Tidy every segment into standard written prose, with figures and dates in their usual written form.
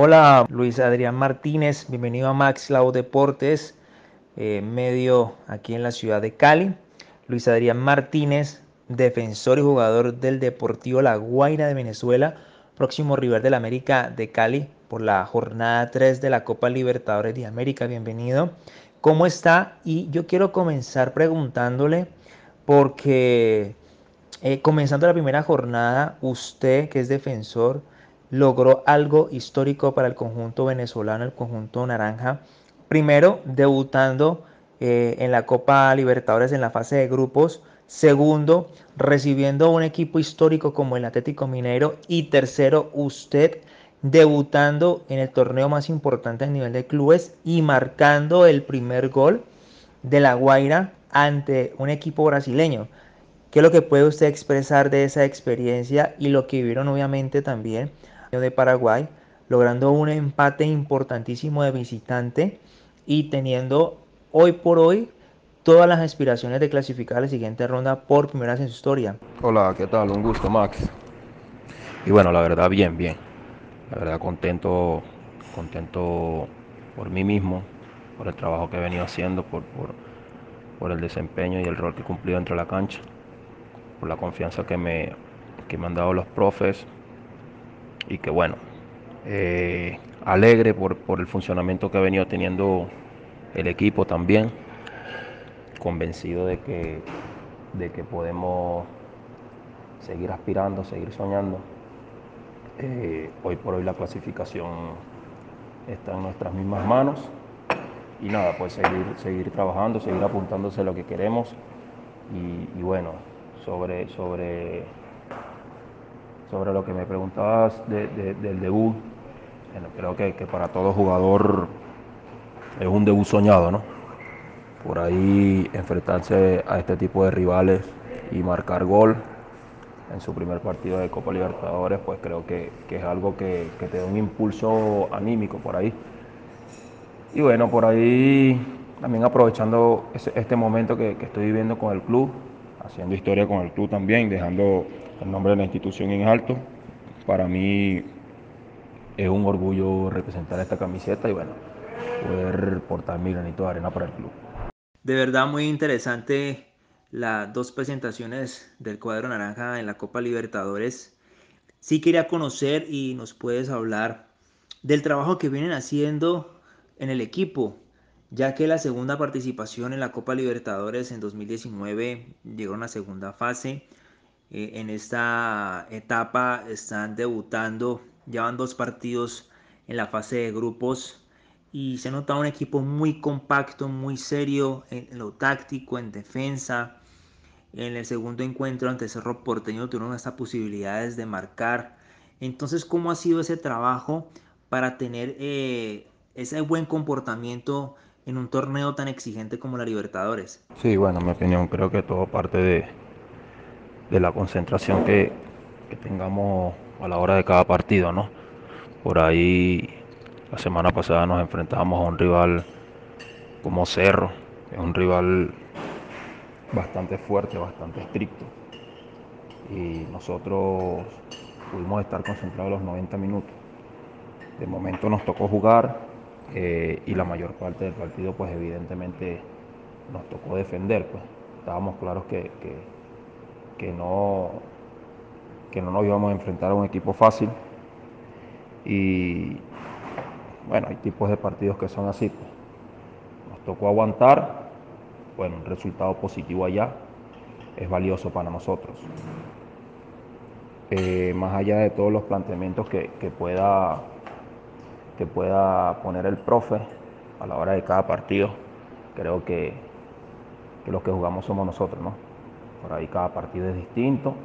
Hola, Luis Adrián Martínez, bienvenido a MaxlaVoz Deportes, medio aquí en la ciudad de Cali. Luis Adrián Martínez, defensor y jugador del Deportivo La Guaira de Venezuela, próximo River de la América de Cali por la jornada 3 de la Copa Libertadores de América. Bienvenido. ¿Cómo está? Y yo quiero comenzar preguntándole porque comenzando la primera jornada, usted que es defensor, logró algo histórico para el conjunto venezolano, el conjunto naranja. Primero, debutando en la Copa Libertadores en la fase de grupos. Segundo, recibiendo un equipo histórico como el Atlético Mineiro. Y tercero, usted debutando en el torneo más importante a nivel de clubes y marcando el primer gol de La Guaira ante un equipo brasileño. ¿Qué es lo que puede usted expresar de esa experiencia y lo que vivieron obviamente también de Paraguay, logrando un empate importantísimo de visitante y teniendo hoy por hoy todas las aspiraciones de clasificar a la siguiente ronda por primera vez en su historia? Hola, ¿qué tal? Un gusto, Max. Y bueno, la verdad, bien. La verdad, contento por mí mismo, por el trabajo que he venido haciendo, por el desempeño y el rol que he cumplido dentro de la cancha, por la confianza que me han dado los profes. Y que bueno, alegre por el funcionamiento que ha venido teniendo el equipo también, convencido de que podemos seguir aspirando, seguir soñando. Hoy por hoy la clasificación está en nuestras mismas manos y nada, pues seguir trabajando, seguir apuntándose a lo que queremos y bueno, sobre lo que me preguntabas del debut, bueno, creo que para todo jugador es un debut soñado, ¿no? Por ahí enfrentarse a este tipo de rivales y marcar gol en su primer partido de Copa Libertadores, pues creo que es algo que te da un impulso anímico por ahí. Y bueno, por ahí también aprovechando este momento que estoy viviendo con el club, haciendo historia con el club también, dejando el nombre de la institución en alto. Para mí es un orgullo representar esta camiseta y bueno, poder portar mi granito de arena para el club. De verdad muy interesante las dos presentaciones del cuadro naranja en la Copa Libertadores. Sí quería conocer y nos puedes hablar del trabajo que vienen haciendo en el equipo, ya que la segunda participación en la Copa Libertadores en 2019 llegó a una segunda fase. En esta etapa están debutando, llevan 2 partidos en la fase de grupos y se nota un equipo muy compacto, muy serio en lo táctico, en defensa. En el segundo encuentro ante Cerro Porteño tuvieron hasta posibilidades de marcar. Entonces, ¿cómo ha sido ese trabajo para tener ese buen comportamiento en un torneo tan exigente como la Libertadores? Sí, bueno, en mi opinión creo que todo parte de la concentración que tengamos a la hora de cada partido, ¿no? Por ahí la semana pasada nos enfrentábamos a un rival como Cerro, que es un rival bastante fuerte, bastante estricto, y nosotros pudimos estar concentrados los 90 minutos. De momento nos tocó jugar y la mayor parte del partido pues evidentemente nos tocó defender, pues estábamos claros que no nos íbamos a enfrentar a un equipo fácil. Y bueno, hay tipos de partidos que son así, pues. Nos tocó aguantar. Bueno, un resultado positivo allá es valioso para nosotros. Más allá de todos los planteamientos que pueda poner el profe a la hora de cada partido, creo que los que jugamos somos nosotros, ¿no? Por ahí cada partido es distinto.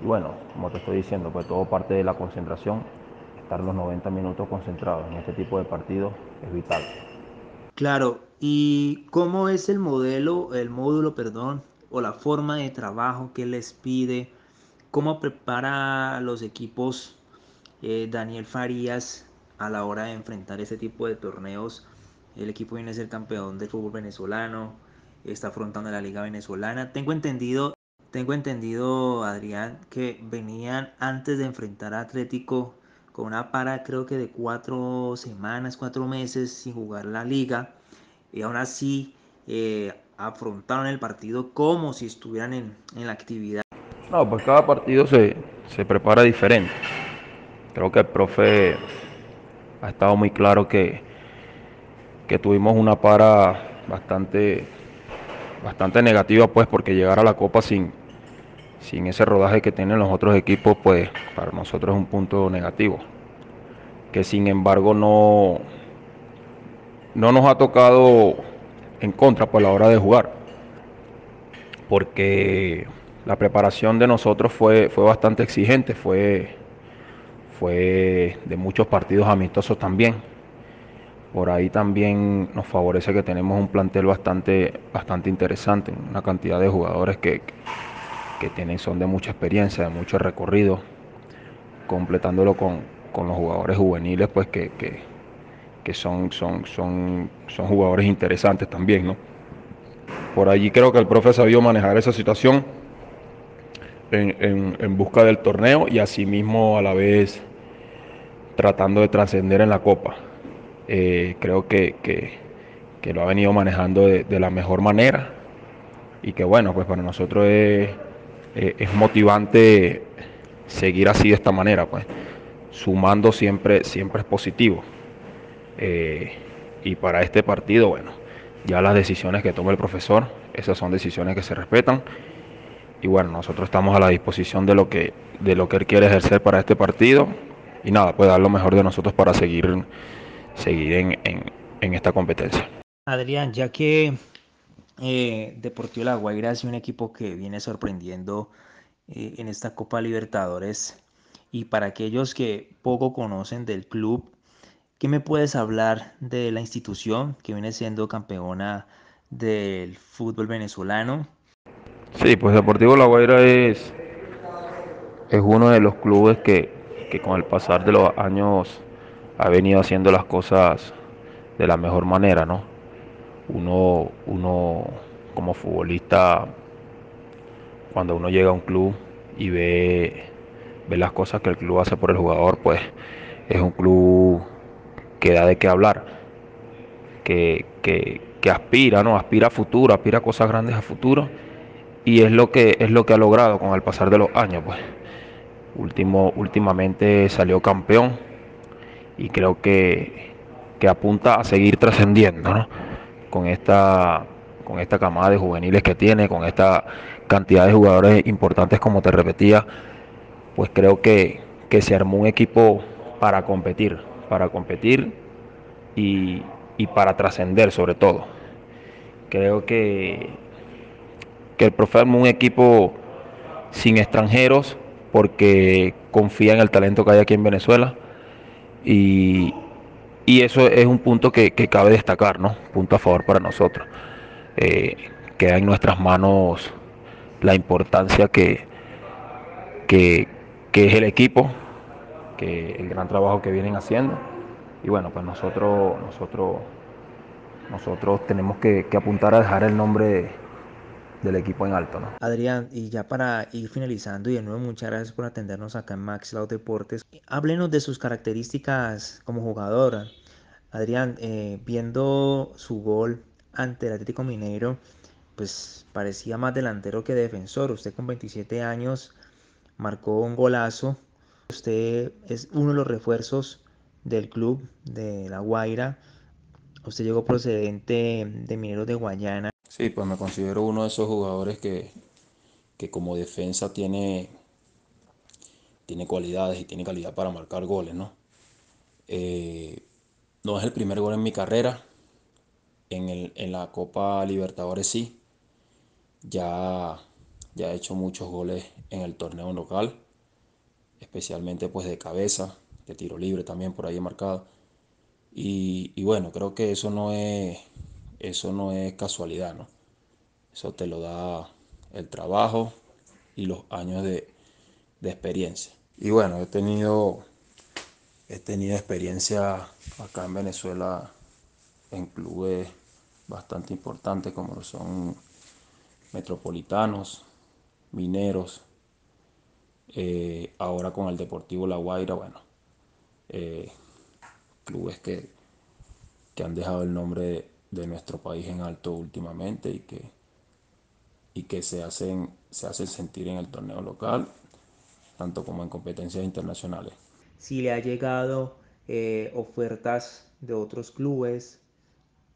Y bueno, como te estoy diciendo, pues todo parte de la concentración. Estar los 90 minutos concentrados en este tipo de partidos es vital. Claro, ¿y cómo es el módulo, o la forma de trabajo que les pide? ¿Cómo prepara los equipos Daniel Farías a la hora de enfrentar este tipo de torneos? El equipo viene a ser campeón del fútbol venezolano, está afrontando la liga venezolana. Tengo entendido, Adrián, que venían antes de enfrentar a Atlético con una para creo que de 4 semanas, 4 meses sin jugar la liga, y aún así afrontaron el partido como si estuvieran en la actividad. No, pues cada partido se prepara diferente. Creo que el profe ha estado muy claro que tuvimos una para bastante negativa, pues, porque llegar a la Copa sin ese rodaje que tienen los otros equipos, pues para nosotros es un punto negativo, que sin embargo no nos ha tocado en contra por la hora de jugar, porque la preparación de nosotros fue bastante exigente, fue de muchos partidos amistosos también. Por ahí también nos favorece que tenemos un plantel bastante interesante, una cantidad de jugadores que tienen, son de mucha experiencia, de mucho recorrido, completándolo con los jugadores juveniles, pues que son jugadores interesantes también, ¿no? Por allí creo que el profe sabió manejar esa situación en busca del torneo, y asimismo a la vez tratando de trascender en la Copa. Creo que lo ha venido manejando de la mejor manera, y que bueno, pues para nosotros es motivante seguir así de esta manera, pues sumando siempre es positivo, y para este partido, bueno, ya las decisiones que toma el profesor, esas son decisiones que se respetan, y bueno, nosotros estamos a la disposición de lo que él quiere ejercer para este partido, y nada, pues dar lo mejor de nosotros para seguir en esta competencia. Adrián, ya que Deportivo La Guaira es un equipo que viene sorprendiendo en esta Copa Libertadores, y para aquellos que poco conocen del club, ¿qué me puedes hablar de la institución que viene siendo campeona del fútbol venezolano? Sí, pues Deportivo La Guaira es uno de los clubes que con el pasar de los años ha venido haciendo las cosas de la mejor manera, ¿no? Uno como futbolista, cuando uno llega a un club y ve las cosas que el club hace por el jugador, pues es un club que da de qué hablar, que aspira, ¿no? Aspira a futuro, aspira a cosas grandes a futuro, y es lo que ha logrado con el pasar de los años, pues. Últimamente salió campeón, y creo que apunta a seguir trascendiendo, ¿no? Con esta camada de juveniles que tiene, con esta cantidad de jugadores importantes, como te repetía, pues creo que se armó un equipo para competir y para trascender sobre todo. Creo que el profe armó un equipo sin extranjeros porque confía en el talento que hay aquí en Venezuela, y eso es un punto que cabe destacar, ¿no? Punto a favor para nosotros. Queda en nuestras manos la importancia que es el equipo, que el gran trabajo que vienen haciendo, y bueno, pues nosotros tenemos que apuntar a dejar el nombre del equipo en alto, ¿no? Adrián, y ya para ir finalizando, y de nuevo muchas gracias por atendernos acá en MaxlaVoz Deportes. Háblenos de sus características como jugador. Adrián, viendo su gol ante el Atlético Mineiro, pues parecía más delantero que defensor. Usted con 27 años marcó un golazo. Usted es uno de los refuerzos del club de La Guaira. Usted llegó procedente de Mineros de Guayana. Sí, pues me considero uno de esos jugadores que como defensa tiene cualidades y tiene calidad para marcar goles, ¿no? No es el primer gol en mi carrera, en la Copa Libertadores sí, ya he hecho muchos goles en el torneo local, especialmente pues de cabeza, de tiro libre también por ahí he marcado, y bueno, creo que eso no es casualidad, ¿no? Eso te lo da el trabajo y los años de experiencia. Y bueno, he tenido experiencia acá en Venezuela en clubes bastante importantes como lo son Metropolitanos, Mineros, ahora con el Deportivo La Guaira, bueno, clubes que han dejado el nombre de nuestro país en alto últimamente y que se hacen sentir en el torneo local, tanto como en competencias internacionales. Si le ha llegado ofertas de otros clubes,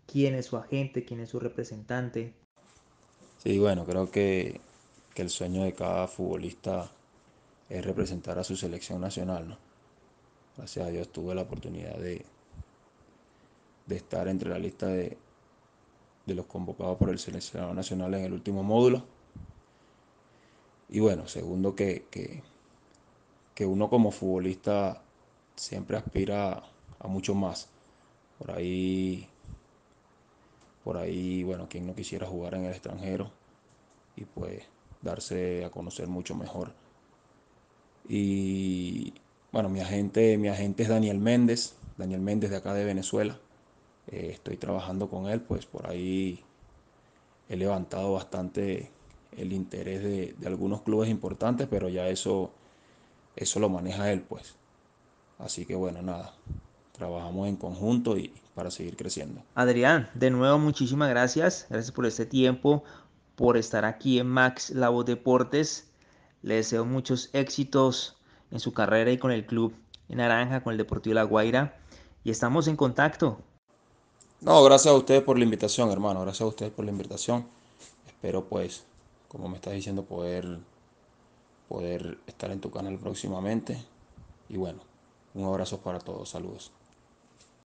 ¿quién es su agente? ¿Quién es su representante? Sí, bueno, creo que el sueño de cada futbolista es representar a su selección nacional, ¿no? Gracias a Dios tuve la oportunidad de estar entre la lista de los convocados por el seleccionador nacional en el último módulo. Y bueno, segundo, que uno como futbolista siempre aspira a mucho más. Por ahí, bueno, quien no quisiera jugar en el extranjero y pues darse a conocer mucho mejor. Y bueno, mi agente es Daniel Méndez de acá de Venezuela. Estoy trabajando con él, pues por ahí he levantado bastante el interés de algunos clubes importantes, pero ya eso lo maneja él, pues. Así que bueno, nada, trabajamos en conjunto y para seguir creciendo. Adrián, de nuevo muchísimas gracias. Gracias por este tiempo, por estar aquí en MaxlaVoz Deportes. Le deseo muchos éxitos en su carrera y con el club en naranja, con el Deportivo La Guaira. Y estamos en contacto. No, gracias a ustedes por la invitación, hermano. Gracias a ustedes por la invitación. Espero, pues, como me estás diciendo, poder estar en tu canal próximamente. Y bueno, un abrazo para todos. Saludos.